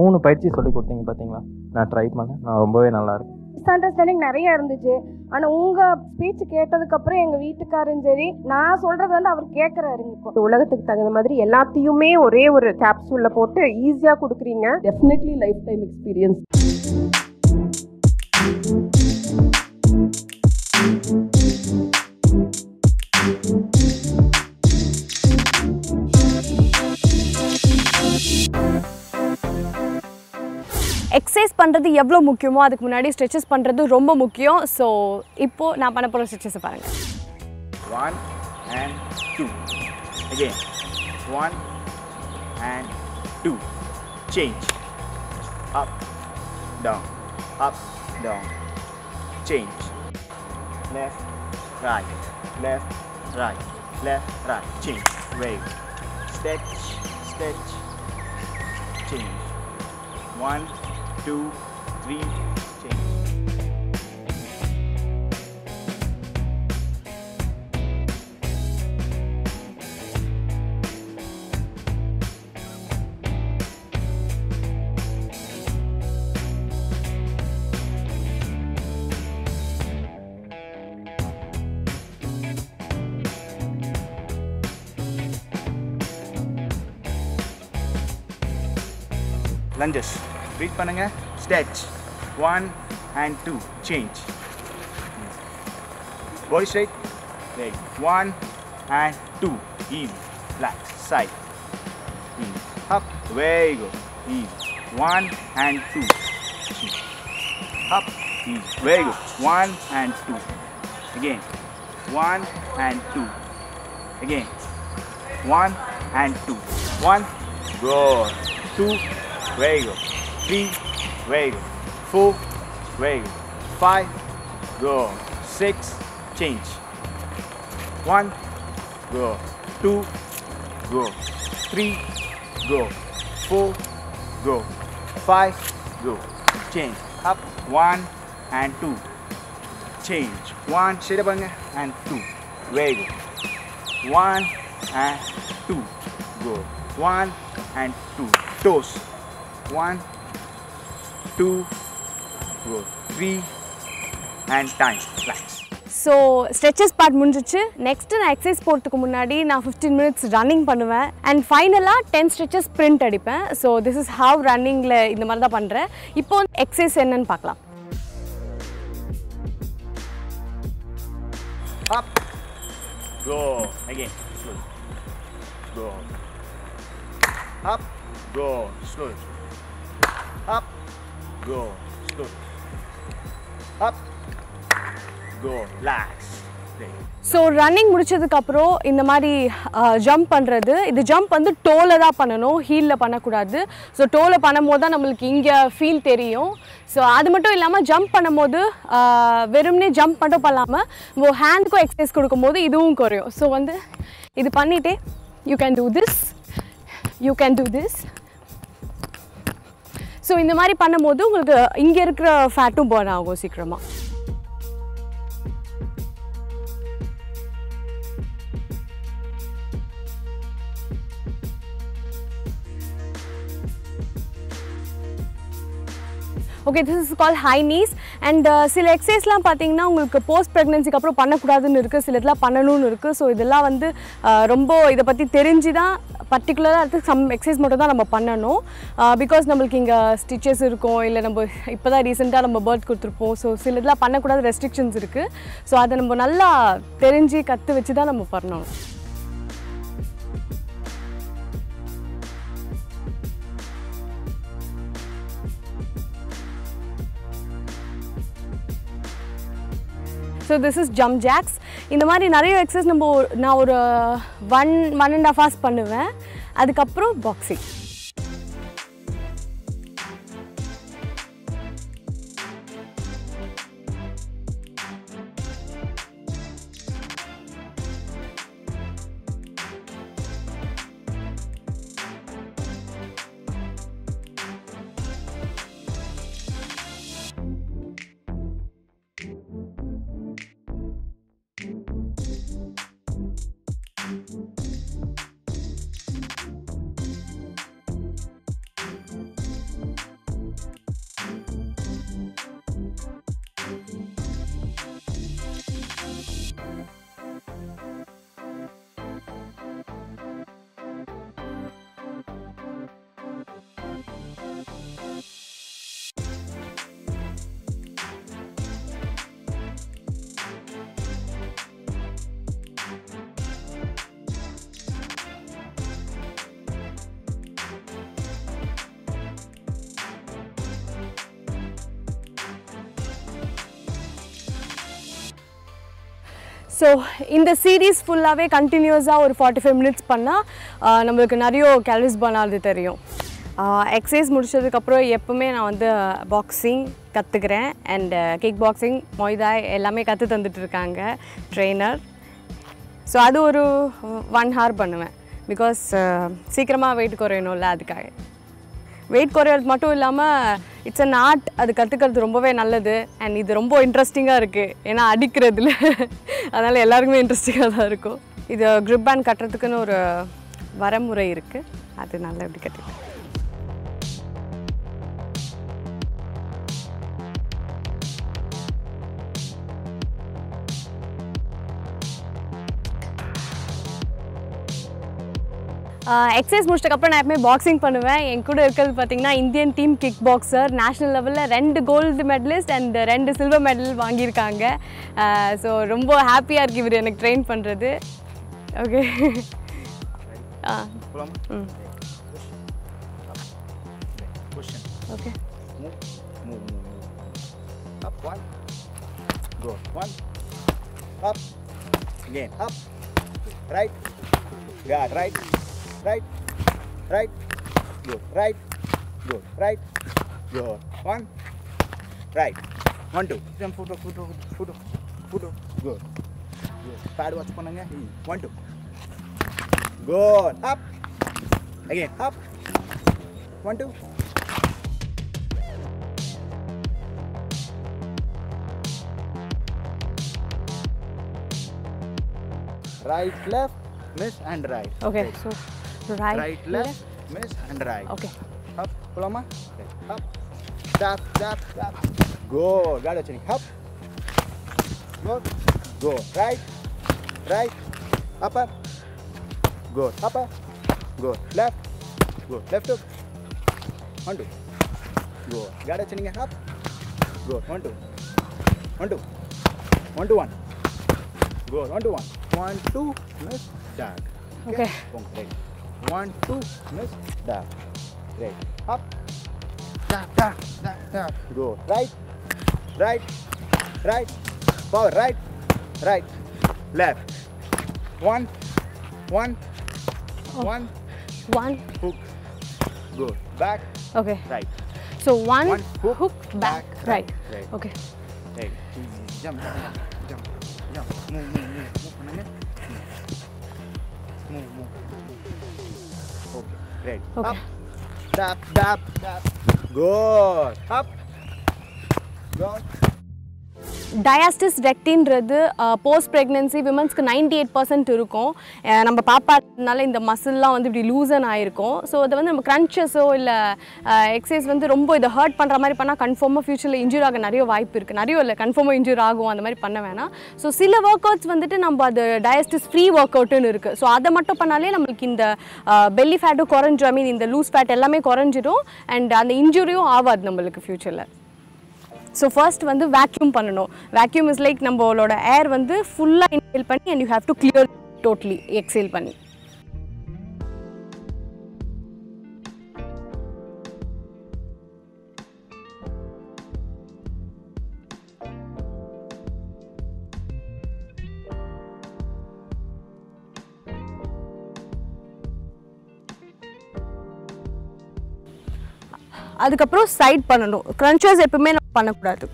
மூணு பயிற்சி சொல்லி கொடுத்தீங்க பார்த்தீங்களா, நான் ட்ரை பண்ணேன், நான் ரொம்பவே நல்லா இருக்கேன். மிஸ் அண்டர்ஸ்டாண்டிங் நிறைய இருந்துச்சு. ஆனால் உங்கள் ஸ்பீச் கேட்டதுக்கப்புறம் எங்கள் வீட்டுக்காரும் சரி, நான் சொல்கிறது வந்து அவர் கேட்குறாருங்க. இப்போ உலகத்துக்கு தகுந்த மாதிரி எல்லாத்தையுமே ஒரே ஒரு கேப்சூலில் போட்டு ஈஸியாக கொடுக்குறீங்க. Definitely life time experience. Exercise பண்ணுறது எவ்வளோ முக்கியமோ அதுக்கு முன்னாடி ஸ்ட்ரெச்சஸ் பண்ணுறது ரொம்ப முக்கியம். ஸோ இப்போது நான் பண்ண போகிற ஸ்ட்ரெச்சஸை பாருங்கள். 1 and 2. Again. 1 and 2. Change. Up, down. Up, down. Change. Left, right. Left, right. Left, right. Change. Wave. Stretch, stretch. Change. 1, 2, 3, change. Lunges. Breathe panunga. Stretch. 1 and 2. Change. Body straight. Leg. 1 and 2. Easy. Relax. Side. Easy. Up. Very good. Easy. 1 and 2. Easy. Up. Easy. Very good. 1 and 2. Again. 1 and 2. Again. 1 and 2. 1. Good. 2. Very good. 3, very good. 4, very good. 5, go. 6, change. 1, go. 2, go. 3, go. 4, go. 5, go. Change. Up. 1 and 2. Change. 1, straight up and 2. Very good. 1 and 2. Go. 1 and 2. Toes. 1, 2, go. 3 and time. Relax. So stretches part முடிஞ்சிச்சு. Next நான் exercise போறதுக்கு முன்னாடி நான் 15 minutes running பண்ணுவேன் and finally 10 stretches sprint அடிப்பேன். So this is how runningல இந்த மாதிரி தான் பண்றேன். இப்போ exercise என்னன்னு பார்க்கலாம். Up, go again. Slow. Go. Up, go slow. Up, go, slow. Up, go, relax. So running முடிச்சதுக்கு அப்புறம் இந்த மாதிரி ஜம்ப் பண்ணுறது. இது ஜம்ப் வந்து டோல தான் பண்ணணும், ஹீலில் பண்ணக்கூடாது. ஸோ டோல பண்ணும் போது தான் நம்மளுக்கு இங்கே ஃபீல் தெரியும். ஸோ அது மட்டும் இல்லாமல் ஜம்ப் பண்ணும் போது வெறும்னே ஜம்ப் மட்டும் பண்ணாமல் ஹேண்டுக்கும் எக்ஸசைஸ் கொடுக்கும்போது இதுவும் குறையும். ஸோ வந்து இது பண்ணிட்டே you can do this, you can do this. So இந்த மாதிரி பண்ணும்போது உங்களுக்கு இங்கே இருக்கிற ஃபேட்டும் பர்ன் ஆகும் சீக்கிரமாக. Okay, this is call high knees. And சில எக்ஸசைஸ்லாம் பார்த்தீங்கன்னா உங்களுக்கு போஸ்ட் ப்ரெக்னன்சிக்கு அப்புறம் பண்ணக்கூடாதுன்னு இருக்குது, சில இதெல்லாம் பண்ணணும்னு இருக்குது. ஸோ இதெல்லாம் வந்து ரொம்ப இதை பற்றி தெரிஞ்சு தான் பர்டிகுலராக இருக்குது. சம் எக்ஸசைஸ் மட்டும் தான் நம்ம பண்ணணும், பிகாஸ் நம்மளுக்கு இங்கே ஸ்டிச்சஸ் இருக்கும், இல்லை நம்ம இப்போ தான் ரீசெண்டாக நம்ம பர்த் கொடுத்துருப்போம். ஸோ சில இதெல்லாம் பண்ணக்கூடாது, ரெஸ்ட்ரிக்ஷன்ஸ் இருக்குது. ஸோ அதை நம்ம நல்லா தெரிஞ்சு கற்று வச்சு தான் நம்ம பண்ணணும். So this is jump jacks. இந்த மாதிரி நிறைய எக்ஸசைஸ் நம்ம நான் ஒரு 1 and half hours பண்ணுவேன். அதுக்கப்புறம் boxing. So, in the series full away continuous or 45 minutes panna, namalukku nariya calories burn aagudhu theriyum. Exercise mudichadukku appuram eppume na vandu boxing kattukren and kickboxing, muay thai ellame kattu thanditirukanga trainer. So adu oru 1 hour pannuven because seekrama weight korayanolla adukaga. Weight korayal mattum illama it's an art adu kattukradhu rombave nalladhu and idu romba interesting ah irukku ena adikradhula adala ellarukume interesting ah da irukum idu grip band kattradhukku oru varamurai irukku adu nalla ipdi kattukku exercise முடிச்சதுக்கப்புறம் நான் எப்பவுமே boxing பண்ணுவேன். என் கூட இருக்கிறது பார்த்தீங்கன்னா Indian team kick boxer, national லெவலில் 2 gold medalist and 2 silver medal வாங்கியிருக்காங்க. So ரொம்ப ஹாப்பியாக இருக்கு இவர் எனக்கு ட்ரெயின் பண்ணுறது. Okay okay right, right, good, right, good, right, good, one, right, 1, 2, jump, foot, good, pad watch pananga, 1, 2, good, up, again, up, 1, 2. Right, left, miss and right. Okay, so. Right, left, miss and right. Okay. Up, pull on, up, tap. Go, got it, up, go, right, upper, go, left hook, 1, 2, go, got it, up, go, 1, 2, 1, 2, 1, 2, 1, go, 1, 2, 1, 1, 2, miss, tag. Okay. Right. 1, 2, miss, tap. Right. Up. Tap. Go. Right. Power. Right. Left. 1, 1, 1. Hook. Go. Back. Okay. Right. So one hook back. Right. Okay. Right. Jump. Move. Right. Okay. Up, tap. Good. Up. Good. Diastasis rectin post pregnancy women's 98% irukum நம்ம பாப்பானால இந்த muscle la vandu ipdi loosen ஆயிருக்கும் so அது வந்து நம்ம crunches ஓ இல்ல exercise வந்து ரொம்ப இத ஹர்ட் பண்ற மாதிரி பண்ணா கன்ஃபார்மா ஃபியூச்சர்ல injury ஆக நிறைய வாய்ப்பு இருக்கு நிறைய இல்ல கன்ஃபார்மா injury ஆகும் அந்த மாதிரி பண்ணவேனா so சில workouts வந்துட்டு நம்ம அது diastasis free workout னு இருக்கு so அத மட்டும் பண்ணாலே நமக்கு இந்த belly fat O குறஞ்சிரும் I mean இந்த loose fat எல்லாமே குறஞ்சிரும் and அந்த injury ஓ ஆவாது நமக்கு ஃபியூச்சர்ல. So first vandu vacuum பண்ணனும். Vacuum is like நம்மளோட air வந்து full-ஆ inhale பண்ணி and you have to clear totally exhale பண்ணி. அதுக்கப்புறம் சைட் பண்ணணும். கிரன்ச்சஸ் எப்பவுமே நம்ம பண்ணக்கூடாது.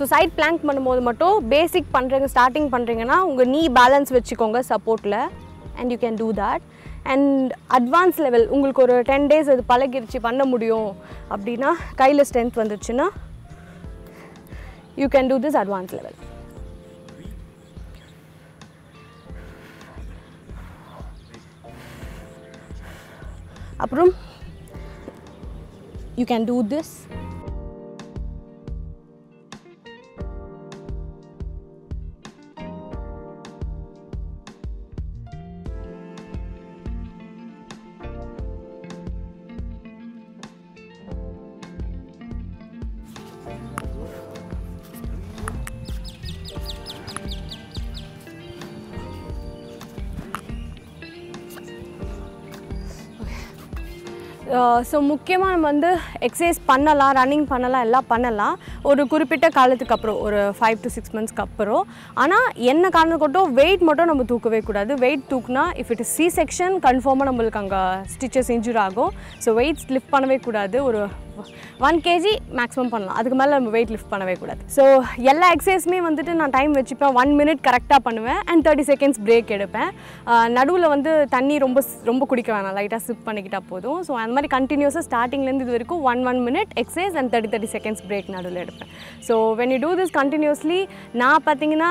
So side plank பண்ணும்போது மட்டும் basic பண்றீங்க ஸ்டார்டிங் பண்றீங்கனா உங்க knee balance வெச்சுக்கோங்க சப்போர்ட்ல and you can do that and advanced level உங்களுக்கு ஒரு 10 days அது பழகிருச்சு பண்ண முடியும் அப்படினா கையில ஸ்ட்ரெngth வந்துச்சுனா you can do this advanced level. அப்புறம் you can do this. So முக்கியமா நம்ம வந்து எக்சர்சைஸ் பண்ணலாம் ரன்னிங் பண்ணலாம் எல்லாம் பண்ணலாம் ஒரு குறிப்பிட்ட காலத்துக்கு அப்புறம் ஒரு 5 to 6 मंथ्सக்கு அப்புறம் ஆனா என்ன காரணம் கொண்டோ weight மட்டும் நம்ம தூக்கவே கூடாது weight தூக்குனா if it is C section confirm நமக்கு அங்க stitches injury ஆகும் so weights lift பண்ணவே கூடாது ஒரு 1 kg maximum பண்ணலாம் அதுக்கு மேல நம்ம weight lift பண்ணவே கூடாது so எல்லா எக்சர்சைஸ்மே வந்துட்டு நான் டைம் வெச்சிப்பேன் 1 minute கரெக்ட்டா பண்ணுவேன் and 30 seconds break எடுப்பேன் நடுவுல வந்து தண்ணி ரொம்ப குடிக்க வேணாம் லைட்டா சிப் பண்ணிக்கிட்டா போதும் so மாதிரி கண்டினியூஸா ஸ்டார்டிங்ல இருந்து இது வரைக்கும் 1 minute exercise and 30 seconds break நடுவுல எடுப்பேன் so when you do this continuously நான் பாத்தீங்கன்னா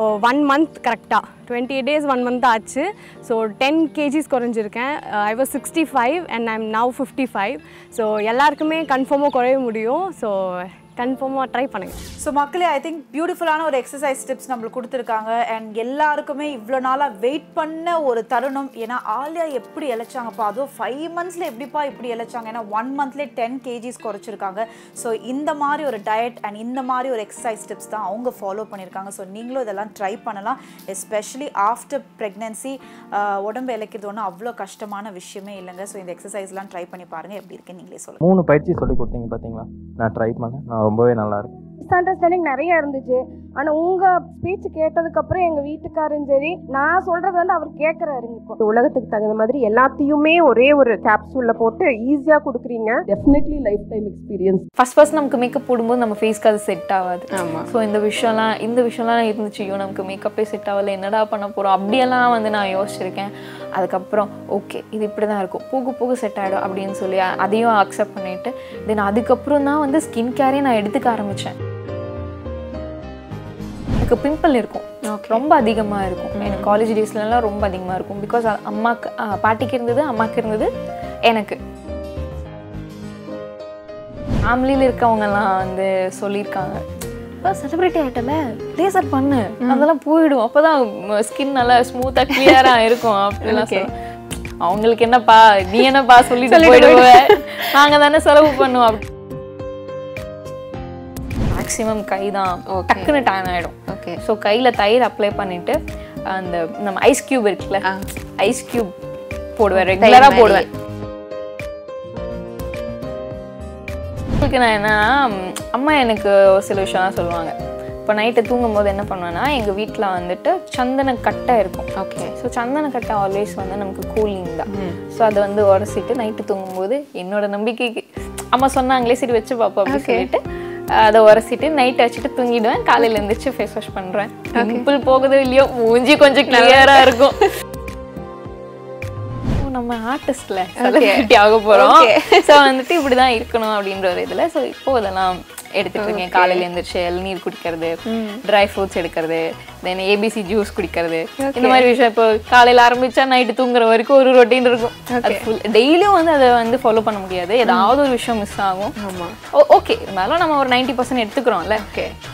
1 month கரெக்ட்டா 28 days 1 month ஆச்சு so 10 kgs குறஞ்சிருக்கேன் I was 65 and I am now 55 so எல்லாருக்குமே கன்ஃபார்மா குறைய முடியும் so கன்ஃபார்மா ட்ரை பண்ணுங்க சோ மக்களே I think பியூட்டிஃபுல்லான ஒரு எக்சர்சைஸ் டிப்ஸ் நமக்கு கொடுத்திருக்காங்க and எல்லாருக்குமே இவ்ளோ நாளா வெயிட் பண்ண ஒரு தருணம் ஏனா ஆலியா எப்படி எலச்சாங்க பா அது 5 मंथஸ்ல எப்படிப்பா இப்படி எலச்சாங்க ஏனா 1 मंथல 10 kgs குறைச்சிருக்காங்க சோ இந்த மாதிரி ஒரு டயட் and இந்த மாதிரி ஒரு எக்சர்சைஸ் டிப்ஸ் தான் அவங்க ஃபாலோ பண்ணிருக்காங்க சோ நீங்களும் இதெல்லாம் ட்ரை பண்ணலாம் எஸ்பெஷியலி ஆஃப்டர் பிரெக்னன்சி உடம்பு எலக்கிறதுனா அவ்ளோ கஷ்டமான விஷயமே இல்லங்க சோ இந்த எக்சர்சைஸ்லாம் ட்ரை பண்ணி பாருங்க எப்படி இருக்குன்னு நீங்களே சொல்லுங்க மூணு பயிற்சி சொல்லி கொடுத்தீங்க பாத்தீங்களா நான் ட்ரை பண்ணேன் நான் ரொம்பவே நல்லா இருக்கு மிஸ்அண்டர்ஸ்டாண்டிங் நிறைய இருந்துச்சு ஆனா உங்க ஸ்பீச் கேட்டதுக்கு அப்புறம் எங்க வீட்டுக்காரரும் சரி நான் சொல்றது வந்து அவர் கேக்குறாருங்க இப்போ உலகத்துக்கு தகுந்த மாதிரி எல்லாத்தையுமே ஒரே ஒரு கேப்சூல்ல போட்டு ஈஸியா குடுக்குறீங்க definitely life time experience first நமக்கு மேக்கப் போடும்போது நம்ம ஃபேஸ்க்கு அது செட் ஆகாது ஆமா சோ இந்த விஷயம்லாம் இருந்துச்சு யோ நமக்கு மேக்கப்பே செட் ஆகல என்னடா பண்ண போறோம் அப்படியெல்லாம் வந்து நான் யோசிச்சிருக்கேன் அதுக்கு அப்புறம் ஓகே இது இப்படி தான் இருக்கும் போக போக செட் ஆயிடும் அப்படினு சொல்லி அதையும் அக்செப்ட் பண்ணிட்டு தென் அதுக்கு அப்புறம் தான் வந்து ஸ்கின் கேரே நான் எடுத்துக்க ஆரம்பிச்சேன் எனக்கு பிம்பிள் இருக்கும் ரொம்ப அதிகமாக இருக்கும் எனக்கு காலேஜ் டேஸ்லலாம் ரொம்ப அதிகமாக இருக்கும் பிகாஸ் அம்மாக்கு பாட்டிக்கு இருந்தது அம்மாவுக்கு இருந்தது எனக்கு ஃபேமிலியில் இருக்கவங்கலாம் வந்து சொல்லியிருக்காங்க இப்போ செலிப்ரிட்டி ஆகிட்டமே லேசர் பண்ணு அதெல்லாம் போயிடும் அப்போ தான் ஸ்கின் நல்லா ஸ்மூத்தாக கிளியராக இருக்கும் அப்படிலாம் அவங்களுக்கு என்னப்பா நீ என்னப்பா சொல்லிட்டு போயிடுவே நாங்கள் தானே செலவு பண்ணுவோம் அப்படி மேக்ஸிமம் கை தான் டக்குன்னு டேன் ஆகிடும் ஓகே ஸோ கையில் தயிர் அப்ளை பண்ணிவிட்டு அந்த நம்ம ஐஸ் க்யூப் இருக்குல்ல ஐஸ் க்யூப் போடுவேன் ரெகுலராக போடுவேன் உங்களுக்கு நான் என்ன அம்மா எனக்கு ஒரு சில விஷயம்லாம் சொல்லுவாங்க இப்போ நைட்டு தூங்கும் போது என்ன பண்ணுவேன்னா எங்கள் வீட்டில் வந்துட்டு சந்தன கட்டை இருக்கும் ஓகே ஸோ சந்தன கட்டை ஆல்வேஸ் வந்து நமக்கு கூலிங் தான் ஸோ அதை வந்து உரசிட்டு நைட்டு தூங்கும்போது என்னோட நம்பிக்கைக்கு அம்மா சொன்னாங்களே சரி வச்சு பார்ப்போம் அப்படின்னு சொல்லிட்டு அதை உரசிட்டு நைட் வச்சுட்டு தூங்கிடுவேன் காலையில் எழுந்திரிச்சு ஃபேஸ் வாஷ் பண்ணுறேன் பிம்பிள் போகுதோ இல்லையோ மூஞ்சி கொஞ்சம் கிளியராக இருக்கும் நம்ம ஆர்டிஸ்டில் செலிபிரிட்டி ஆக போகிறோம் ஸோ வந்துட்டு இப்படி தான் இருக்கணும் அப்படின்ற ஒரு இதில் ஸோ இப்போ இதெல்லாம் எடுத்துகிட்டு இருக்கேன் காலையில் எழுந்திரிச்சு இளநீர் குடிக்கிறது ட்ரை ஃப்ரூட்ஸ் எடுக்கிறது தென் ABC ஜூஸ் குடிக்கிறது இந்த மாதிரி விஷயம் இப்போ காலையில் ஆரம்பித்தா நைட்டு தூங்குற வரைக்கும் ஒரு ரொட்டீன் இருக்கும் அது ஃபுல் டெய்லியும் வந்து அதை வந்து ஃபாலோ பண்ண முடியாது ஏதாவது ஒரு விஷயம் மிஸ் ஆகும் ஓகே இருந்தாலும் நம்ம ஒரு 90% எடுத்துக்கிறோம்ல ஓகே